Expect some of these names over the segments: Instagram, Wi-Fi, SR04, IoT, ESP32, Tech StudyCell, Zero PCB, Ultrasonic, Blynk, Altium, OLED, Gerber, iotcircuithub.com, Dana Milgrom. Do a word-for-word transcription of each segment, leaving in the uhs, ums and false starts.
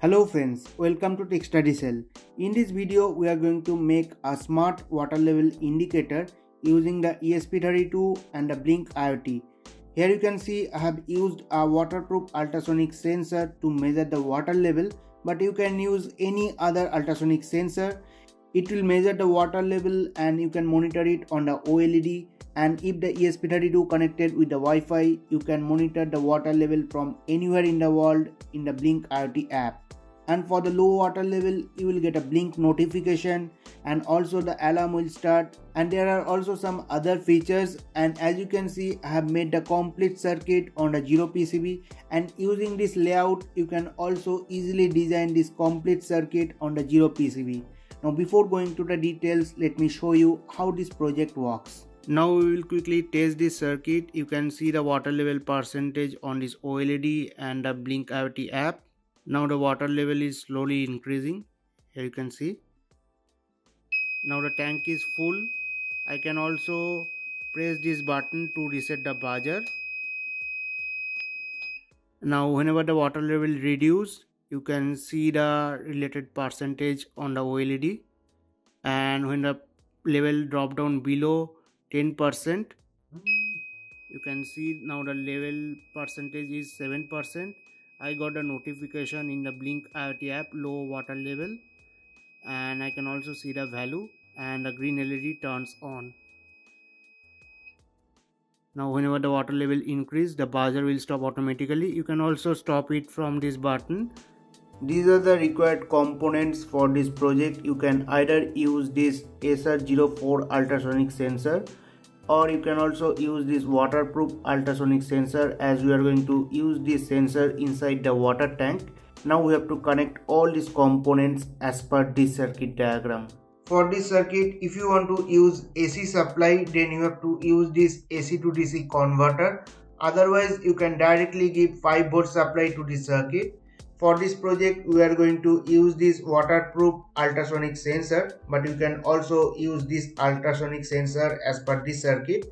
Hello friends, welcome to TechStudyCell. In this video, we are going to make a smart water level indicator using the E S P thirty-two and the Blynk I O T. Here you can see I have used a waterproof ultrasonic sensor to measure the water level, but you can use any other ultrasonic sensor. It will measure the water level and you can monitor it on the O L E D, and if the E S P thirty-two connected with the Wi-Fi, you can monitor the water level from anywhere in the world in the Blynk I O T app. And for the low water level, you will get a Blynk notification and also the alarm will start, and there are also some other features. And as you can see, I have made the complete circuit on the Zero P C B, and using this layout you can also easily design this complete circuit on the Zero P C B. Now before going to the details, let me show you how this project works. Now we will quickly test this circuit. You can see the water level percentage on this O L E D and the Blynk I O T app. Now the water level is slowly increasing. Here you can see. Now the tank is full. I can also press this button to reset the buzzer. Now whenever the water level reduces, you can see the related percentage on the O L E D, and when the level drop down below ten percent, you can see now the level percentage is seven percent. I got a notification in the Blynk I O T app, low water level, and I can also see the value, and the green L E D turns on. Now whenever the water level increases, the buzzer will stop automatically. You can also stop it from this button. These are the required components for this project. You can either use this S R zero four ultrasonic sensor, or you can also use this waterproof ultrasonic sensor, as we are going to use this sensor inside the water tank. Now we have to connect all these components as per this circuit diagram. For this circuit, if you want to use A C supply, then you have to use this A C to D C converter. Otherwise, you can directly give five volt supply to this circuit. For this project, we are going to use this waterproof ultrasonic sensor, but you can also use this ultrasonic sensor as per this circuit.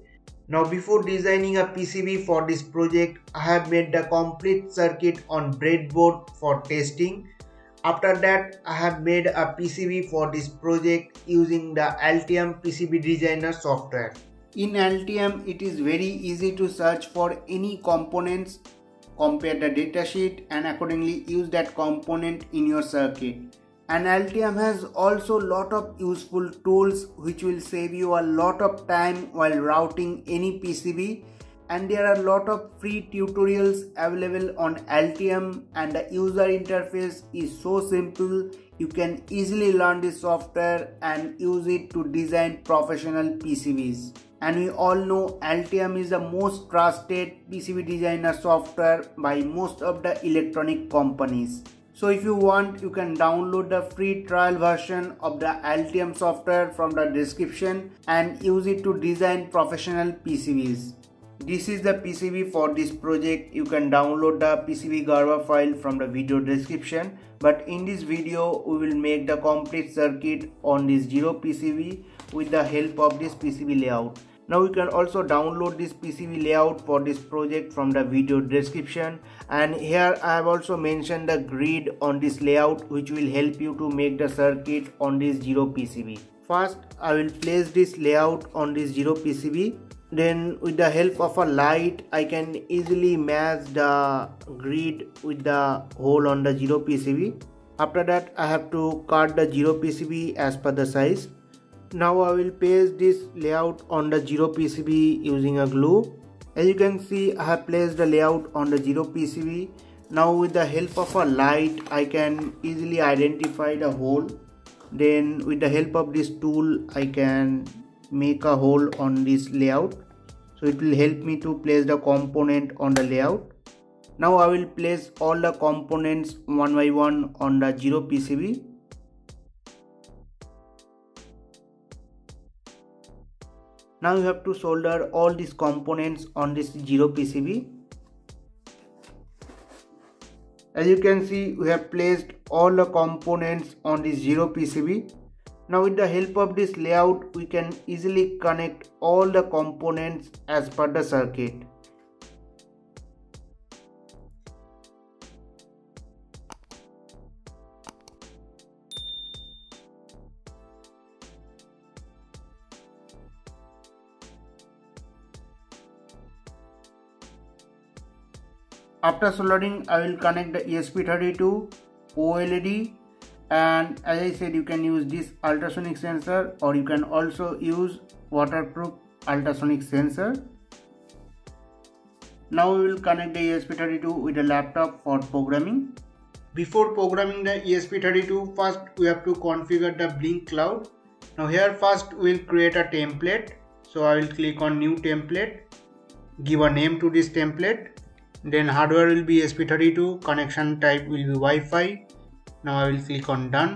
Now, before designing a P C B for this project, I have made the complete circuit on breadboard for testing. After that, I have made a P C B for this project using the Altium P C B designer software. In Altium, it is very easy to search for any components, compare the datasheet, and accordingly use that component in your circuit. And Altium has also lot of useful tools which will save you a lot of time while routing any P C B, and there are lot of free tutorials available on Altium, and the user interface is so simple. You can easily learn this software and use it to design professional P C Bs. And we all know Altium is the most trusted P C B designer software by most of the electronic companies. So if you want, you can download the free trial version of the Altium software from the description and use it to design professional P C Bs. This is the P C B for this project. You can download the P C B Gerber file from the video description. But in this video, we will make the complete circuit on this Zero P C B with the help of this P C B layout. Now you can also download this P C B layout for this project from the video description. And here I have also mentioned the grid on this layout, which will help you to make the circuit on this Zero P C B. First, I will place this layout on this Zero P C B. Then with the help of a light, I can easily match the grid with the hole on the Zero P C B. After that, I have to cut the Zero P C B as per the size. Now I will paste this layout on the Zero P C B using a glue. As you can see, I have placed the layout on the Zero P C B. Now with the help of a light, I can easily identify the hole. Then with the help of this tool, I can make a hole on this layout, so it will help me to place the component on the layout. Now I will place all the components one by one on the Zero P C B. Now you have to solder all these components on this Zero P C B. As you can see, we have placed all the components on this Zero P C B. Now with the help of this layout, we can easily connect all the components as per the circuit. After soldering, I will connect the E S P thirty-two, O L E D, and as I said, you can use this ultrasonic sensor, or you can also use waterproof ultrasonic sensor. Now we will connect the E S P thirty-two with a laptop for programming. Before programming the E S P thirty-two, first we have to configure the Blynk cloud. Now here first we will create a template. So I will click on new template, give a name to this template. Then hardware will be E S P thirty-two, connection type will be Wi-Fi. Now I will click on done.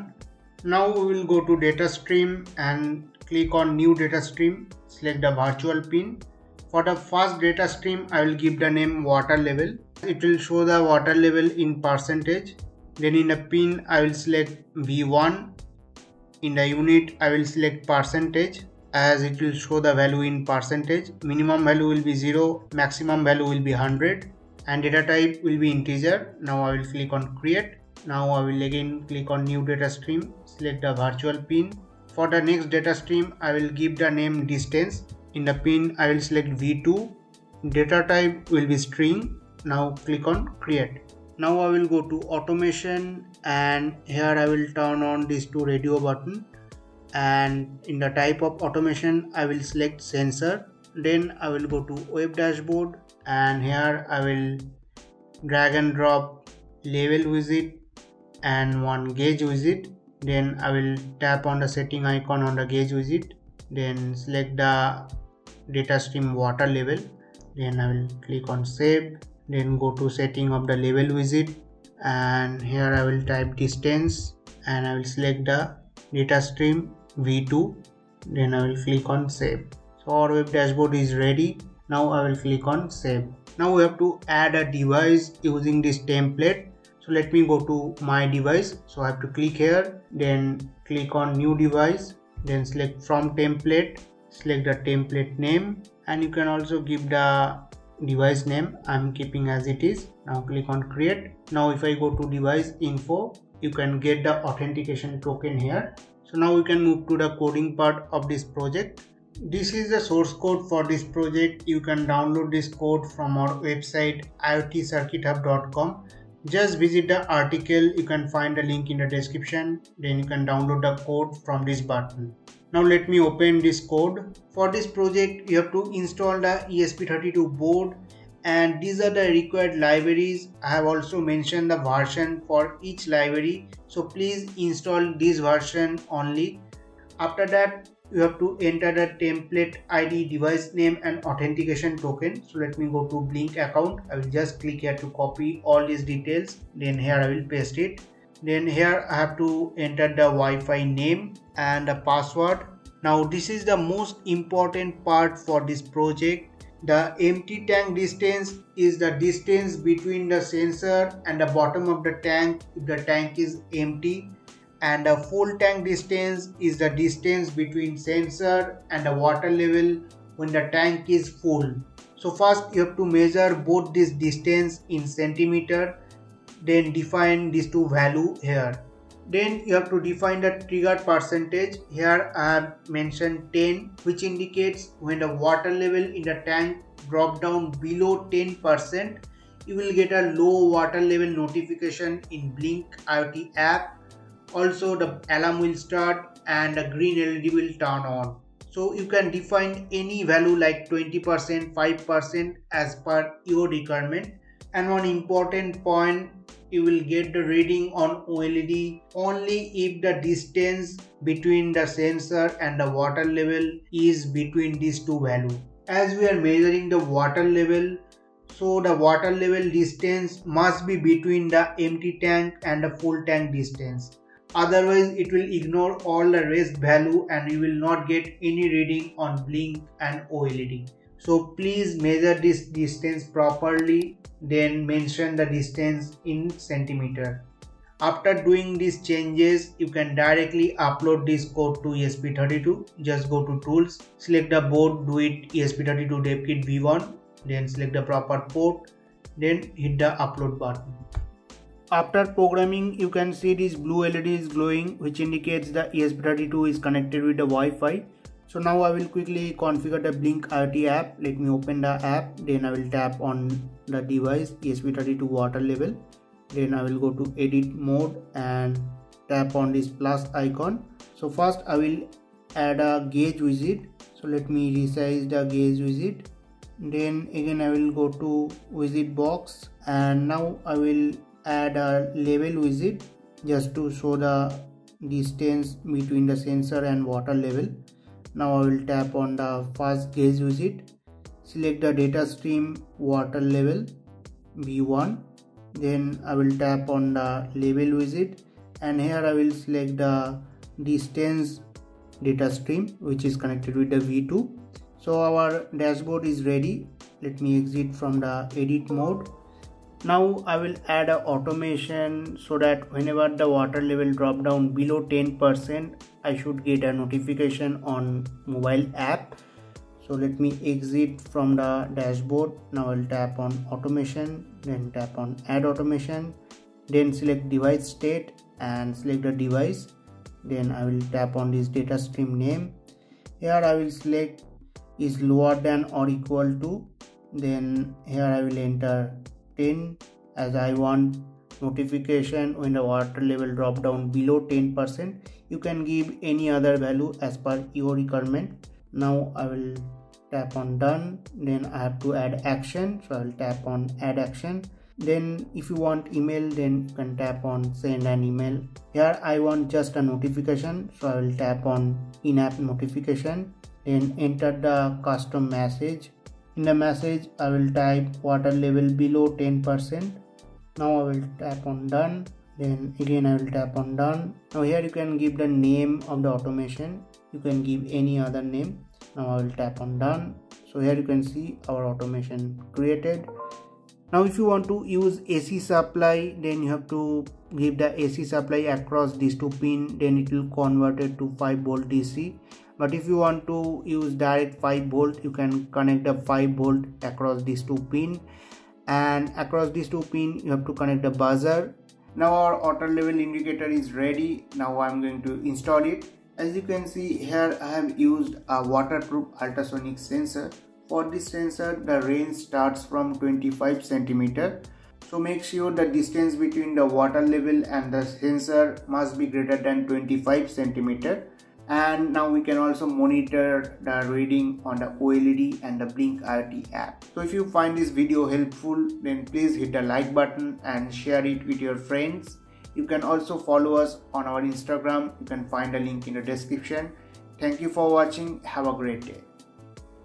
Now we will go to data stream and click on new data stream, select the virtual pin. For the first data stream, I will give the name water level. It will show the water level in percentage. Then in the pin, I will select V one. In the unit, I will select percentage, as it will show the value in percentage. Minimum value will be zero, maximum value will be one hundred, and data type will be integer. Now I will click on create. Now I will again click on new data stream, select the virtual pin. For the next data stream, I will give the name distance. In the pin, I will select V two. Data type will be string. Now click on create. Now I will go to automation, and here I will turn on these two radio button, and in the type of automation I will select sensor. Then I will go to web dashboard, and here I will drag and drop level widget and one gauge widget. Then I will tap on the setting icon on the gauge widget, then select the data stream water level. Then I will click on save. Then go to setting of the level widget, and here I will type distance, and I will select the data stream V two. Then I will click on save. So our web dashboard is ready. Now I will click on save. Now we have to add a device using this template. So let me go to my device. So I have to click here, then click on new device, then select from template, select the template name, and you can also give the device name. I'm keeping as it is. Now click on create. Now if I go to device info, you can get the authentication token here. So now we can move to the coding part of this project. This is the source code for this project. You can download this code from our website I O T circuit hub dot com. Just visit the article. You can find the link in the description. Then you can download the code from this button. Now let me open this code. For this project, you have to install the E S P thirty-two board, and these are the required libraries. I have also mentioned the version for each library, so please install this version only. After that, you have to enter the template I D, device name, and authentication token. So let me go to Blynk account. I will just click here to copy all these details. Then here I will paste it. Then here I have to enter the Wi-Fi name and the password. Now this is the most important part for this project. The empty tank distance is the distance between the sensor and the bottom of the tank if the tank is empty. And the full tank distance is the distance between sensor and the water level when the tank is full. So first you have to measure both this distance in centimeter, then define these two value here. Then you have to define the trigger percentage. Here I have mentioned ten, which indicates when the water level in the tank drop down below ten percent, you will get a low water level notification in Blynk IoT app. Also the alarm will start and a green L E D will turn on. So you can define any value like twenty percent, five percent as per your requirement. And one important point, you will get the reading on O L E D only if the distance between the sensor and the water level is between these two values. As we are measuring the water level, so the water level distance must be between the empty tank and the full tank distance. Otherwise, it will ignore all the rest value and you will not get any reading on Blynk and O L E D. So please measure this distance properly, then mention the distance in centimeter. After doing these changes, you can directly upload this code to E S P thirty-two. Just go to tools, select the board, do it E S P thirty-two DevKit V one, then select the proper port, then hit the upload button. After programming, you can see this blue L E D is glowing, which indicates the E S P thirty-two is connected with the Wi-Fi. So now I will quickly configure the Blynk IoT app. Let me open the app, then I will tap on the device E S P thirty-two water level. Then I will go to edit mode and tap on this plus icon. So first I will add a gauge widget. So let me resize the gauge widget. Then again I will go to widget box and now I will add a level widget just to show the distance between the sensor and water level. Now I will tap on the first gauge widget, select the data stream water level V one, then I will tap on the label widget and here I will select the distance data stream which is connected with the V two. So our dashboard is ready. Let me exit from the edit mode. Now I will add an automation so that whenever the water level drop down below ten percent, I should get a notification on mobile app. So let me exit from the dashboard. Now I'll tap on automation, then tap on add automation, then select device state and select the device. Then I will tap on this data stream name. Here I will select is lower than or equal to, then here I will enter ten as I want notification when the water level drop down below ten percent. You can give any other value as per your requirement. Now I will tap on done. Then I have to add action, so I will tap on add action. Then if you want email, then you can tap on send an email. Here I want just a notification, so I will tap on in-app notification, then enter the custom message. In the message I will type water level below ten percent. Now I will tap on done, then again I will tap on done. Now here you can give the name of the automation, you can give any other name. Now I will tap on done. So here you can see our automation created. Now if you want to use A C supply, then you have to give the A C supply across these two pin, then it will convert it to five volt D C. But if you want to use direct five volt, you can connect the five volt across these two pin, and across these two pin you have to connect the buzzer. Now our water level indicator is ready. Now I'm going to install it. As you can see here, I have used a waterproof ultrasonic sensor. For this sensor, the range starts from twenty-five centimeters. So make sure the distance between the water level and the sensor must be greater than twenty-five centimeters. And now we can also monitor the reading on the O L E D and the Blynk IoT app. So if you find this video helpful, then please hit the like button and share it with your friends. You can also follow us on our Instagram. You can find a link in the description. Thank you for watching. Have a great day.